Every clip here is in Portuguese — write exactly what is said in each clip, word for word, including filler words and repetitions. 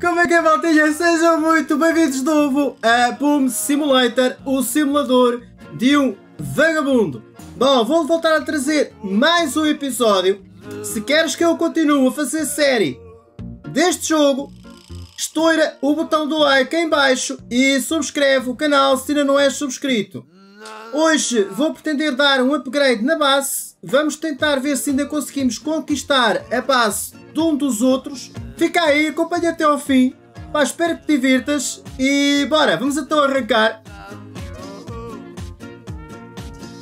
Como é que é, maltinha? Sejam muito bem-vindos de novo a Boom Simulator, o simulador de um vagabundo. Bom, vou voltar a trazer mais um episódio. Se queres que eu continue a fazer série deste jogo, estoura o botão do like em baixo e subscreve o canal se ainda não és subscrito. Hoje vou pretender dar um upgrade na base. Vamos tentar ver se ainda conseguimos conquistar a base de um dos outros. Fica aí, acompanha até ao fim. Pá, espero que te divirtas e bora, vamos então arrancar.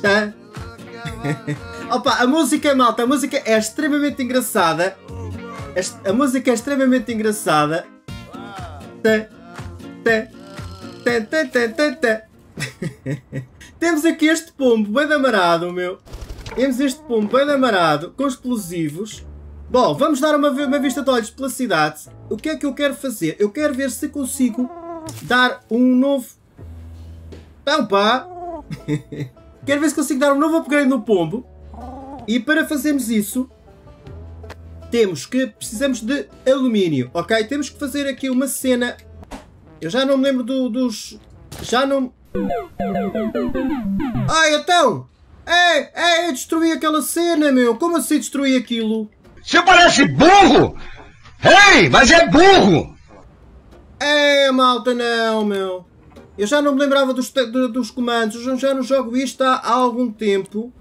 Tá? Opa, a música, malta, a música é extremamente engraçada. A música é extremamente engraçada. Tá, tá, tá, tá, tá, tá, tá. Temos aqui este pombo bem amarado, meu. Temos este pombo bem amarado, com explosivos. Bom, vamos dar uma, uma vista de olhos pela cidade. O que é que eu quero fazer? Eu quero ver se consigo dar um novo... Então pá! Quero ver se consigo dar um novo upgrade no pombo. E para fazermos isso, temos que... precisamos de alumínio, ok? Temos que fazer aqui uma cena... Eu já não me lembro do, dos... Já não... Ai, então! Ei, ei, eu destruí aquela cena, meu! Como assim destruí aquilo? Você parece burro! Ei, mas é burro! É, malta, não, meu! Eu já não me lembrava dos, dos comandos, eu já não jogo isto há algum tempo.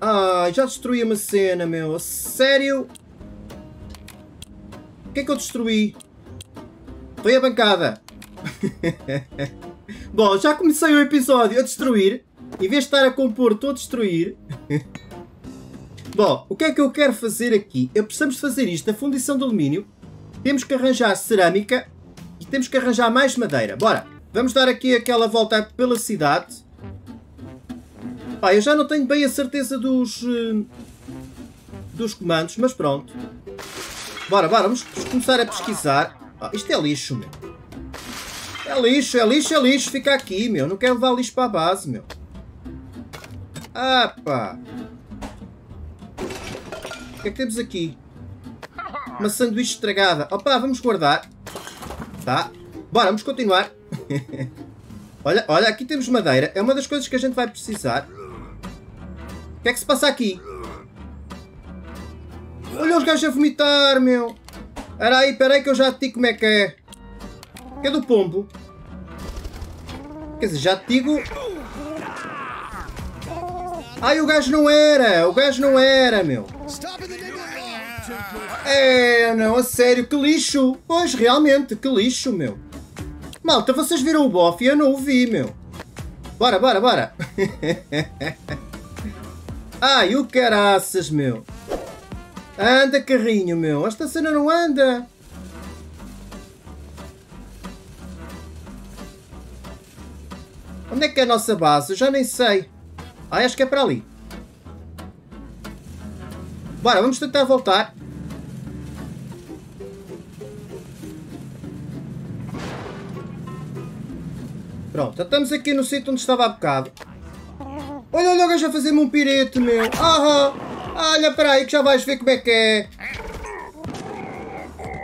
Ai, já destruí uma cena, meu! A sério? O que é que eu destruí? Foi a bancada! Bom, já comecei o episódio a destruir. Em vez de estar a compor, estou a destruir. Bom, o que é que eu quero fazer aqui? Eu precisamos de fazer isto, a fundição de alumínio. Temos que arranjar cerâmica. E temos que arranjar mais madeira. Bora, vamos dar aqui aquela volta pela cidade. Pá, eu já não tenho bem a certeza dos... Uh, dos comandos, mas pronto. Bora, bora, vamos começar a pesquisar. Ah, isto é lixo, meu. É lixo, é lixo, é lixo. Fica aqui, meu. Não quero levar lixo para a base, meu. Ah, pá. O que é que temos aqui? Uma sanduíche estragada. Opa, vamos guardar. Tá. Bora, vamos continuar. Olha, olha, aqui temos madeira. É uma das coisas que a gente vai precisar. O que é que se passa aqui? Olha os gajos a vomitar, meu. Espera aí, espera aí que eu já te digo como é que é. Que é do pombo. Quer dizer, já te digo... Ai, o gajo não era! O gajo não era, meu! É, não, a sério, que lixo! Pois, realmente, que lixo, meu! Malta, vocês viram o bofe e eu não o vi, meu! Bora, bora, bora! Ai, o caraças, meu! Anda, carrinho, meu! Esta cena não anda! Onde é que é a nossa base? Eu já nem sei. Ah, acho que é para ali. Bora, vamos tentar voltar. Pronto, já estamos aqui no sítio onde estava há bocado. Olha, olha o gajo a fazer-me um pirete, meu. Ah, ah, olha, para aí que já vais ver como é que é.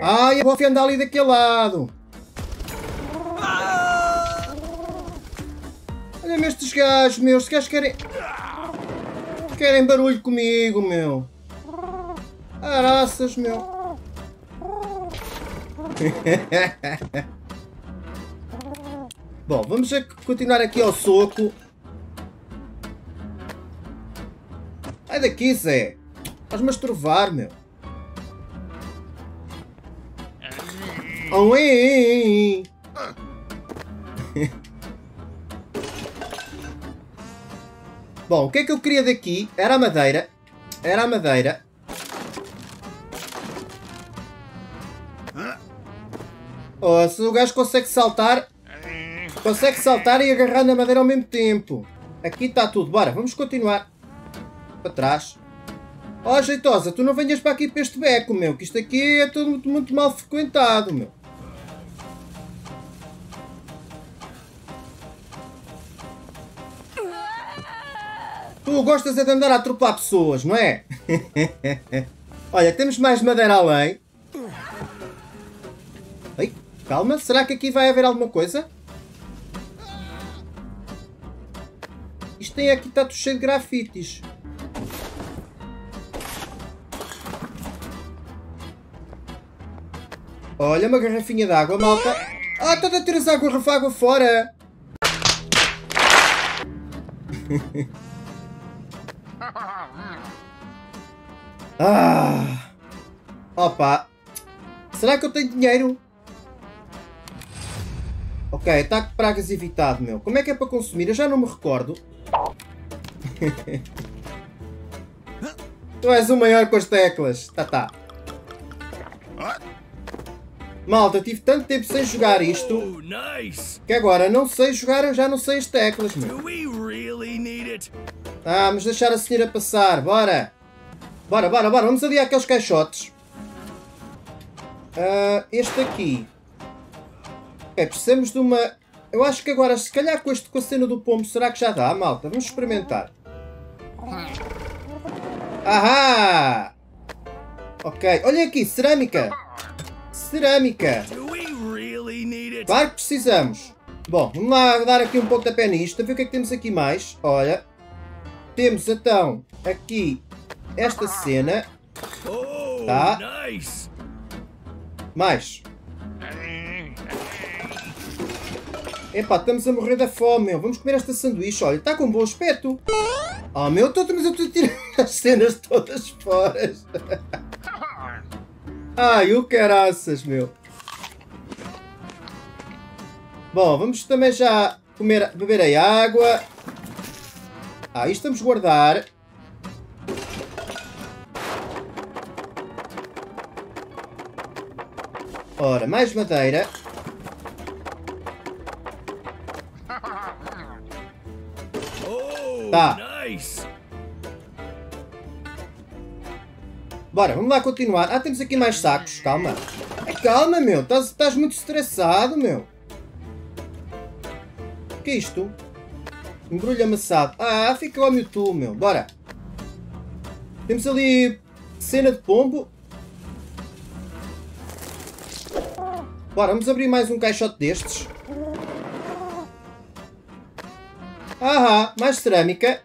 Ai, eu vou andar ali daquele lado. Olha-me estes gajos, meus. Estes gajos querem... Querem barulho comigo, meu. Araças, meu. Bom, vamos continuar aqui ao soco. Sai daqui, Zé. Faz-me estrovar, meu. Oh, ei, ei, ei. Bom, o que é que eu queria daqui? Era a madeira. Era a madeira. Oh, se o gajo consegue saltar... Consegue saltar e agarrar na madeira ao mesmo tempo. Aqui está tudo. Bora, vamos continuar. Para trás. Oh, jeitosa, tu não venhas para aqui para este beco, meu. Que isto aqui é tudo muito, muito mal frequentado, meu. Tu gostas de andar a atropar pessoas, não é? Olha, temos mais madeira além. Ai, calma, será que aqui vai haver alguma coisa? Isto tem aqui, está tudo cheio de grafites. Olha, uma garrafinha de água, malta. Ah, está a tirar a garrafa água fora. Ah! Opa! Será que eu tenho dinheiro? Ok, ataque de pragas evitado, meu. Como é que é para consumir? Eu já não me recordo. Tu és o maior com as teclas. Tá, tá. Malta, tive tanto tempo sem jogar isto que agora não sei jogar, eu já não sei as teclas, meu. Ah, vamos deixar a senhora passar. Bora! Bora, bora, bora. Vamos ali àqueles caixotes. Uh, este aqui. Ok, precisamos de uma... Eu acho que agora, se calhar com, este, com a cena do pombo, será que já dá, malta? Vamos experimentar. Ahá! Ok. Olha aqui, cerâmica. Cerâmica. Claro que precisamos. Bom, vamos lá dar aqui um pouco da pé nisto. A ver o que é que temos aqui mais. Olha. Temos, então, aqui... esta cena. Tá. Mais. Epá, estamos a morrer da fome, meu. Vamos comer esta sanduíche. Olha, está com um bom aspecto. Oh, meu, mas eu estou a tirar as cenas todas fora. Ai, o caraças, meu. Bom, vamos também já comer, beber a água. Ah, isto vamos guardar. Ora, mais madeira. Tá. Bora, vamos lá continuar. Ah, temos aqui mais sacos. Calma. Calma, meu. Estás, estás muito estressado, meu. O que é isto? Embrulho amassado. Ah, fica o Mewtwo, meu. Bora. Temos ali cena de pombo. Bora, vamos abrir mais um caixote destes. Ahá, mais cerâmica.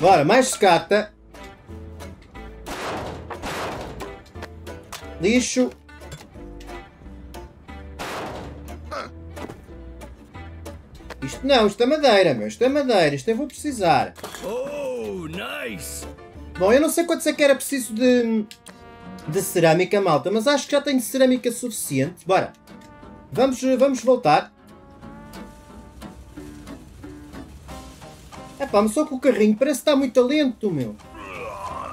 Bora, mais sucata. Lixo. Isto não, isto é madeira, meu. Isto é madeira. Isto eu vou precisar. Oh, nice! Bom, eu não sei quanto é que era preciso de, de cerâmica, malta, mas acho que já tenho cerâmica suficiente. Bora. Vamos, vamos voltar. Epá, mas só com o carrinho. Parece que está muito lento, meu.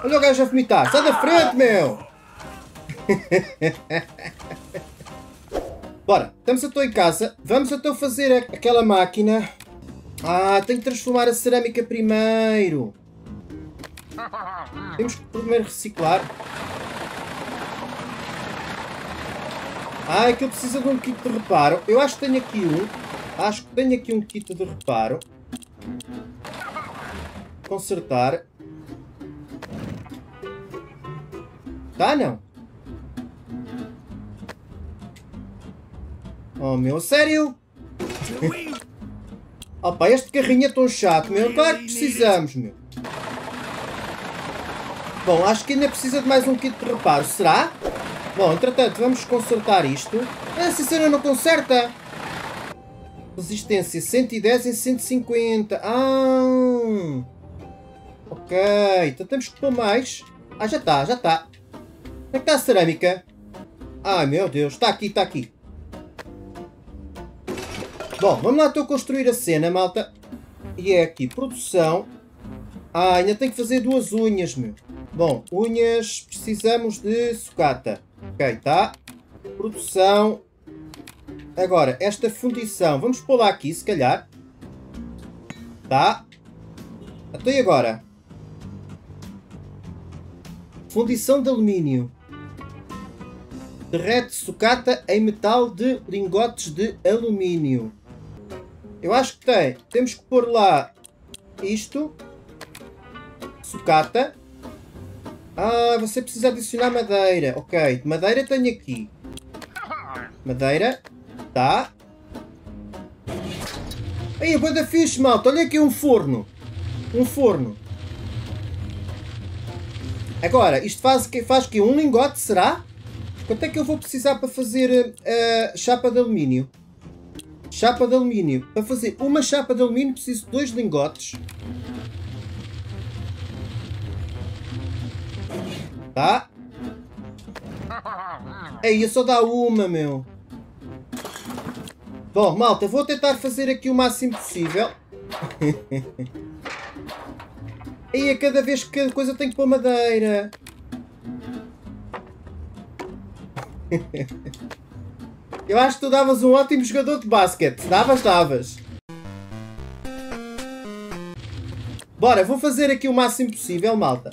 Olha o gajo a vomitar. Sai da frente, meu! Bora, estamos então em casa. Vamos então fazer a, aquela máquina. Ah, tenho que transformar a cerâmica primeiro. Temos que primeiro reciclar. Ah, aquilo precisa de um kit de reparo. Eu acho que tenho aqui um. Acho que tenho aqui um kit de reparo. Consertar. Tá, não? Oh, meu, sério? Opa, este carrinho é tão chato, meu. Claro que precisamos, meu. Bom, acho que ainda precisa de mais um kit de reparo. Será? Bom, entretanto, vamos consertar isto. Essa cena não conserta. Resistência cento e dez em cento e cinquenta. Ah! Ok, então temos que pôr mais. Ah, já está, já está. Onde é que está a cerâmica? Ai, meu Deus. Está aqui, está aqui. Bom, vamos lá então construir a cena, malta. E é aqui, produção. Ah, ainda tenho que fazer duas unhas, meu. Bom, unhas precisamos de sucata. Ok, tá. Produção. Agora, esta fundição. Vamos pôr lá aqui, se calhar. Tá. Até agora. Fundição de alumínio. derrete sucata em metal de lingotes de alumínio. Eu acho que tem. Temos que pôr lá isto. Sucata. Ah, você precisa adicionar madeira. Ok, madeira tenho aqui. Madeira. Tá. Aí, bué da fixe, malta. Olha aqui um forno. Um forno. Agora, isto faz o quê? Faz que um lingote, será? Quanto é que eu vou precisar para fazer uh, chapa de alumínio? Chapa de alumínio. Para fazer uma chapa de alumínio preciso de dois lingotes. Tá? Aí, eu só dá uma, meu. Bom, malta, vou tentar fazer aqui o máximo possível. Aí, a cada vez que cada coisa tem que pôr madeira. Eu acho que tu davas um ótimo jogador de basquete. Davas, davas. Bora, vou fazer aqui o máximo possível, malta.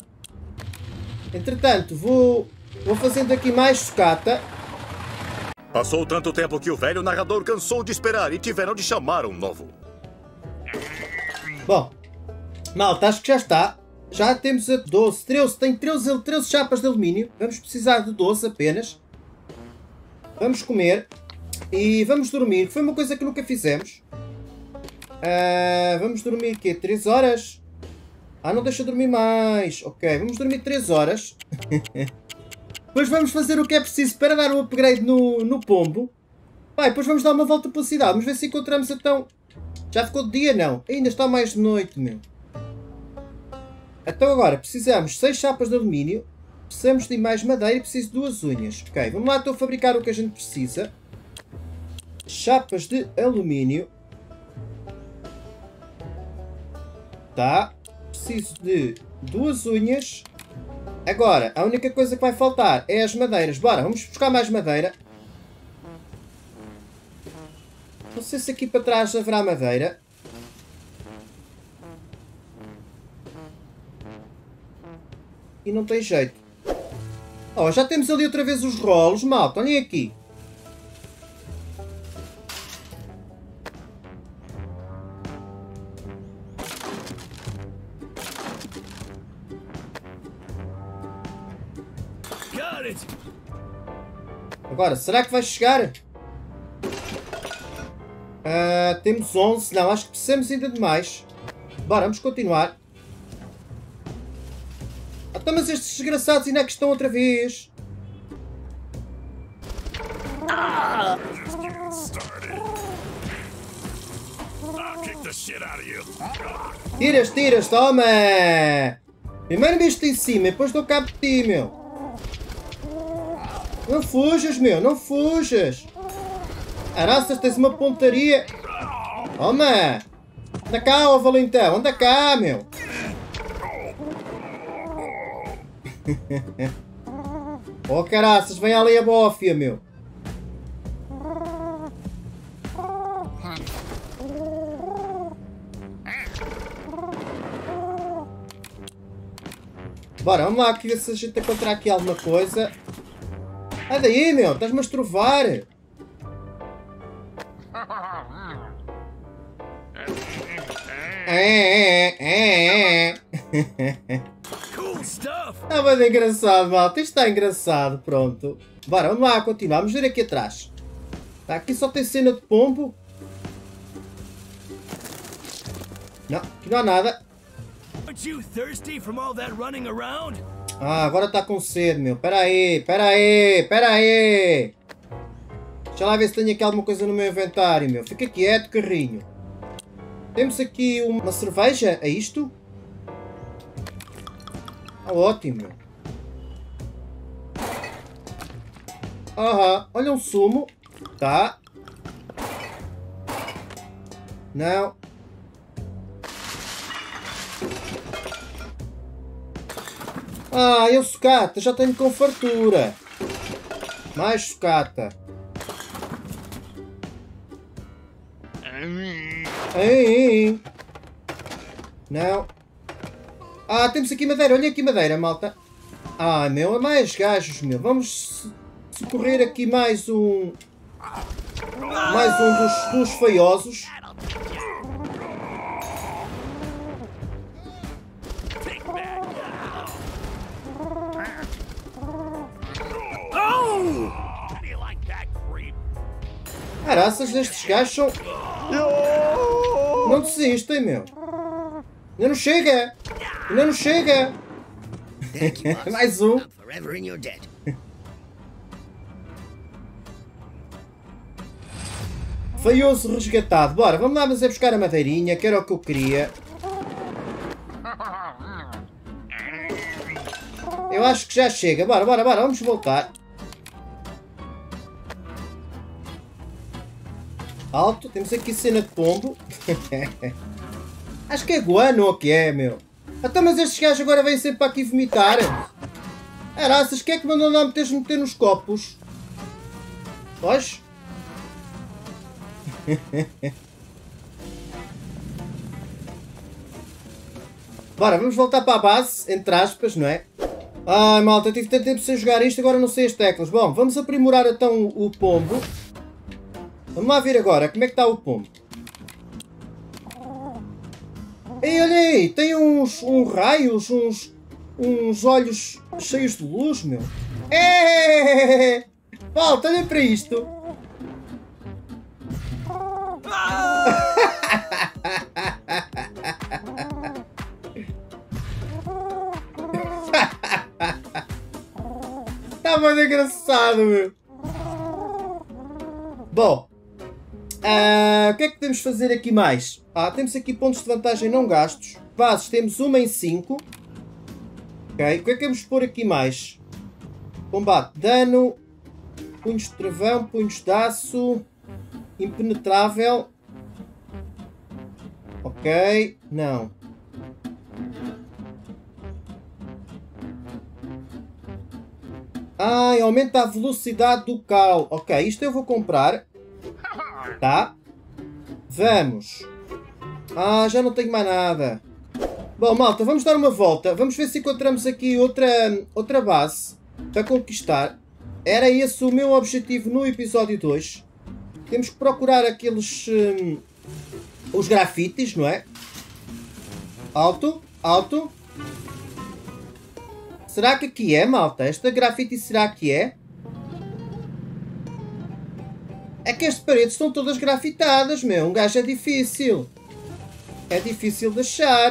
Entretanto, vou, vou fazendo aqui mais sucata. Passou tanto tempo que o velho narrador cansou de esperar e tiveram de chamar um novo. Bom, malta, acho que já está. Já temos a doze, treze, tem treze, treze chapas de alumínio. Vamos precisar de doze apenas. Vamos comer e vamos dormir. Foi uma coisa que nunca fizemos. Uh, vamos dormir o quê? três horas? Ah, não deixa dormir mais. Ok, vamos dormir três horas. Depois vamos fazer o que é preciso para dar um upgrade no, no pombo. Vai, depois vamos dar uma volta pela cidade. Vamos ver se encontramos então... Já ficou de dia, não? Ainda está mais de noite, meu. Então agora, precisamos de seis chapas de alumínio. Precisamos de mais madeira e preciso de duas unhas. Ok, vamos lá, estou a fabricar o que a gente precisa. Chapas de alumínio. Tá. Preciso de duas unhas. Agora, a única coisa que vai faltar é as madeiras. Bora, vamos buscar mais madeira. Não sei se aqui para trás haverá madeira. E não tem jeito. Oh, já temos ali outra vez os rolos, malta. Olhem aqui. Agora, será que vai chegar? Uh, temos onze. Não, acho que precisamos ainda de mais. Bora, vamos continuar. Então, mas estes desgraçados ainda é que estão outra vez. Tiras, tiras, toma! Primeiro viste em cima, depois dou cabo de ti, meu. Não fujas, meu, não fujas. Araças, tens uma pontaria. Toma! Anda cá, ó valentão, anda cá, meu. Oh caraças, vem ali a bófia, meu. Bora, vamos lá aqui ver se a gente encontrar aqui alguma coisa. Sai daí, meu, estás-me a estrovar. É, é, é, é. Ah, mas é engraçado, malta. Isto está engraçado, pronto. Bora, vamos lá, continuar. Vamos ver aqui atrás. Tá, aqui só tem cena de pombo. Não, aqui não há nada. Ah, agora está com sede, meu. Espera aí, espera aí, espera aí. Deixa lá ver se tenho aqui alguma coisa no meu inventário, meu. Fica quieto, carrinho. Temos aqui uma cerveja, é isto? Oh, ótimo. Aham, olha um sumo. Tá. Não. Ah, eu sucata, já tenho com fartura. Mais sucata. Ei, não. Ah, temos aqui madeira. Olha aqui madeira, malta. Ah, meu, mais gajos, meu. Vamos socorrer aqui mais um... Mais um dos, dos feiosos. Caraças, destes gajos são... Não desistem, meu. Ainda não chega. Ainda não chega. Mais um. Feioso resgatado. Bora, vamos lá, mas é buscar a madeirinha, que era o que eu queria. Eu acho que já chega. Bora, bora, bora. Vamos voltar. Alto, temos aqui cena de pombo. Acho que é guano ou que é, meu? Até mas estes gajos agora vêm sempre para aqui vomitar. Araças, que é que mandou lá meter meter nos copos? Pois? Bora, vamos voltar para a base, entre aspas, não é? Ai, malta, eu tive tanto tempo sem jogar isto, agora não sei as teclas. Bom, vamos aprimorar então o pombo. Vamos lá ver agora, como é que está o pombo? Ei, olha aí, tem uns, uns raios, uns, uns olhos cheios de luz, meu. É! Volta, olha para isto. Está muito engraçado, meu. Bom. Uh, o que é que podemos fazer aqui mais? Ah, temos aqui pontos de vantagem não gastos. Bases, temos uma em cinco. Ok, o que é que vamos pôr aqui mais? Combate, dano, punhos de travão, punhos de aço, impenetrável. Ok, não. Ah, aumenta a velocidade do cal. Ok, isto eu vou comprar. Tá? Vamos. Ah, já não tenho mais nada. Bom, malta, vamos dar uma volta. Vamos ver se encontramos aqui outra, outra base para conquistar. Era esse o meu objetivo no episódio dois. Temos que procurar aqueles... Hum, os grafites, não é? Alto, alto. Será que aqui é, malta? Esta grafite será que é? É que as paredes estão todas grafitadas, meu. Um gajo é difícil. É difícil de achar.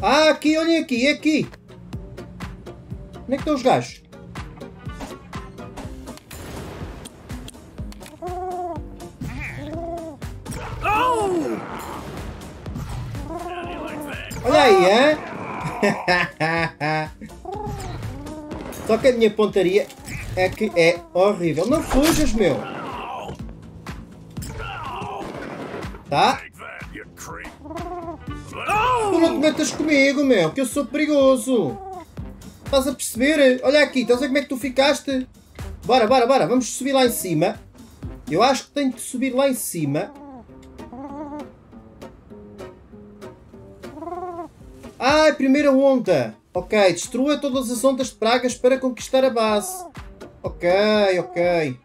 Ah, aqui, olhem aqui, é aqui. Onde é que estão os gajos? Olha aí, hein? Só que a minha pontaria é que é horrível. Não fujas, meu! Tá? Tu não te metas comigo, meu, que eu sou perigoso. Estás a perceber? Olha aqui, estás a ver como é que tu ficaste? Bora, bora, bora. Vamos subir lá em cima. Eu acho que tenho que subir lá em cima. Ah, a primeira onda. Ok, destrua todas as ondas de pragas para conquistar a base. Ok, ok.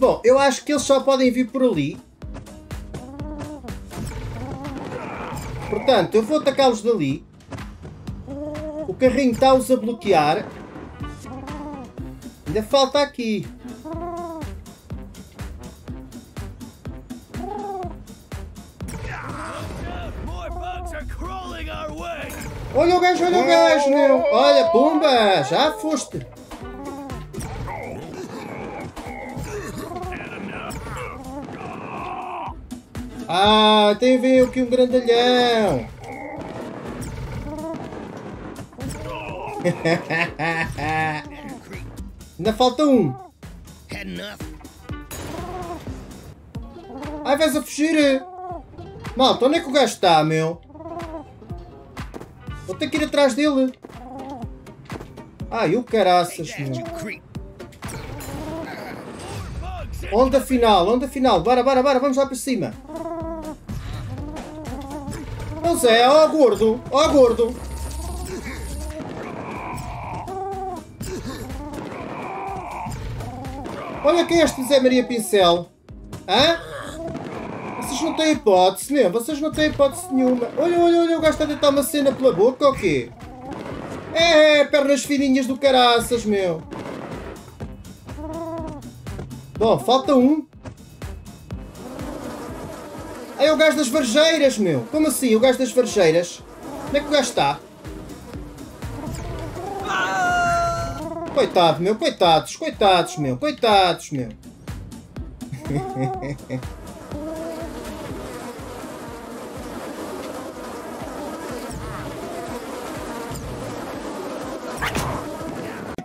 Bom, eu acho que eles só podem vir por ali. Portanto, eu vou atacá-los dali. O carrinho está-os a bloquear. Ainda falta aqui. Olha o gajo, olha o gajo, meu. Olha, pumba, já foste. Ah, tem a ver aqui um grandalhão. Ainda falta um. Ai, vais a fugir. Malta, onde é que o gajo está, meu? Vou ter que ir atrás dele. Ah, eu caraças, mano. Onda final, onda final. Bora, bora, bora. Vamos lá para cima. Não sei, ó gordo. Ó gordo. Olha quem é este Zé Maria Pincel. Hã? Vocês não têm hipótese mesmo. Vocês não têm hipótese nenhuma. Olha, olha, olha. O gajo está a deitar uma cena pela boca ou quê? É, é, pernas fininhas do caraças, meu. Bom, falta um. Aí é o gajo das varjeiras, meu. Como assim? O gajo das varjeiras? Onde é que o gajo está? Coitado, meu. Coitados, coitados, meu. Coitados, meu.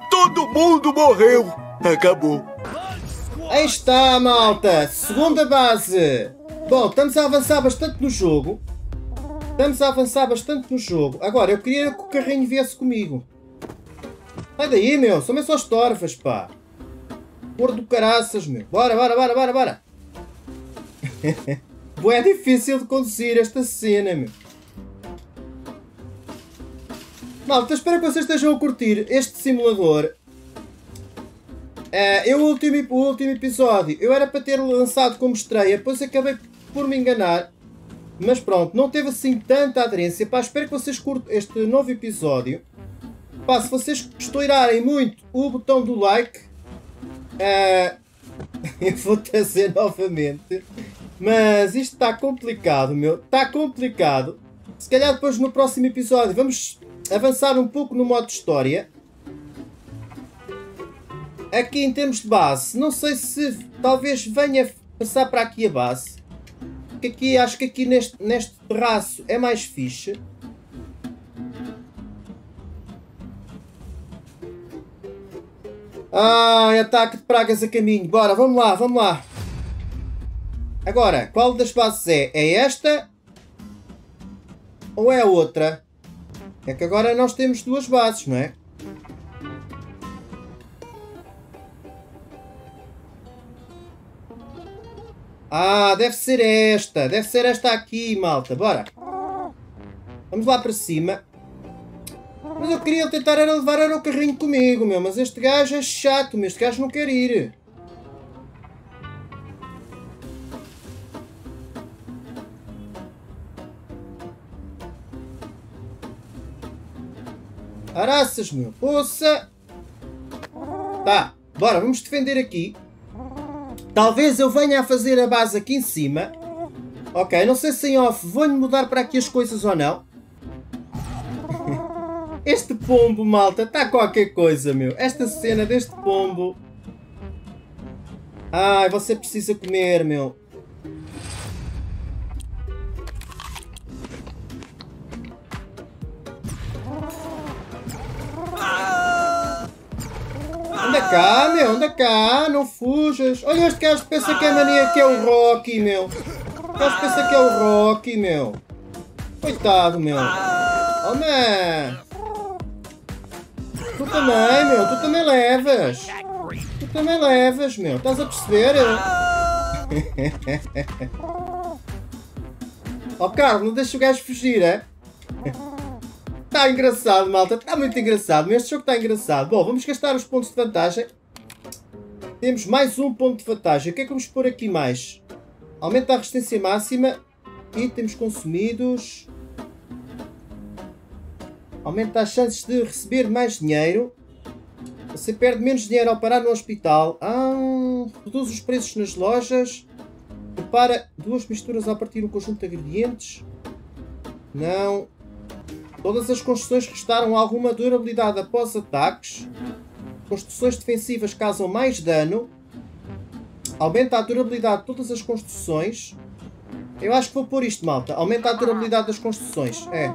Todo mundo morreu. Acabou. Aí está, malta. Segunda base. Bom, estamos a avançar bastante no jogo. Estamos a avançar bastante no jogo. Agora, eu queria que o carrinho viesse comigo. Sai daí, meu. São só as torfas, pá. Porra do caraças, meu. Bora, bora, bora, bora, bora. É difícil de conduzir esta cena, meu. Malta, espero que vocês estejam a curtir este simulador. Uh, eu, o último, o último episódio, eu era para ter lançado como estreia, depois acabei por me enganar. Mas pronto, não teve assim tanta aderência. Pá, espero que vocês curtam este novo episódio. Pá, se vocês estourarem muito o botão do like, uh, eu vou trazer novamente, mas isto está complicado, meu, está complicado. Se calhar depois no próximo episódio vamos avançar um pouco no modo história. Aqui em termos de base, não sei se talvez venha passar para aqui a base, porque aqui, acho que aqui neste, neste terraço é mais fixe. Ah, ataque de pragas a caminho. Bora, vamos lá, vamos lá. Agora, qual das bases é? É esta? Ou é a outra? É que agora nós temos duas bases, não é? Ah, deve ser esta. Deve ser esta aqui, malta. Bora. Vamos lá para cima. Mas eu queria tentar era levar era o carrinho comigo, meu. Mas este gajo é chato, meu. Este gajo não quer ir. Araças, meu. Poça. Tá. Bora, vamos defender aqui. Talvez eu venha a fazer a base aqui em cima. Ok, não sei se em off vou-lhe mudar para aqui as coisas ou não. Este pombo, malta, está qualquer coisa, meu. Esta cena deste pombo. Ai, você precisa comer, meu. Anda cá, meu, anda cá, não fujas. Olha, este gajo pensa que é mania, que é o Rocky, meu. Este gajo pensa que é o Rocky, meu. Coitado, meu. Oh, man. Tu também, meu, tu também levas. Tu também levas, meu. Estás a perceber? Oh, Carlos, não deixa o gajo fugir, é? Está engraçado, malta. Está muito engraçado. Este jogo está engraçado. Bom, vamos gastar os pontos de vantagem. Temos mais um ponto de vantagem. O que é que vamos pôr aqui mais? Aumenta a resistência máxima. Itens consumidos. Aumenta as chances de receber mais dinheiro. Você perde menos dinheiro ao parar no hospital. Ah, reduz os preços nas lojas. Prepara duas misturas a partir de um conjunto de ingredientes. Não... Todas as construções restaram alguma durabilidade após ataques. Construções defensivas causam mais dano. Aumenta a durabilidade de todas as construções. Eu acho que vou pôr isto, malta. Aumenta a durabilidade das construções. É.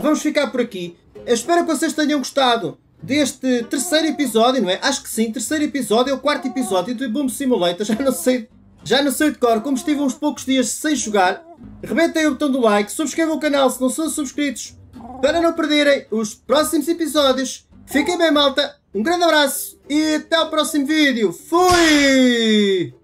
Vamos ficar por aqui. Eu espero que vocês tenham gostado deste terceiro episódio, não é? Acho que sim. Terceiro episódio é o quarto episódio de Boom Simulator. Já não sei... Já não sei de cor, como estive uns poucos dias sem jogar. Rebentem o botão do like. Subscrevam o canal se não são subscritos. para não perderem os próximos episódios. Fiquem bem, malta. Um grande abraço e até o próximo vídeo. Fui!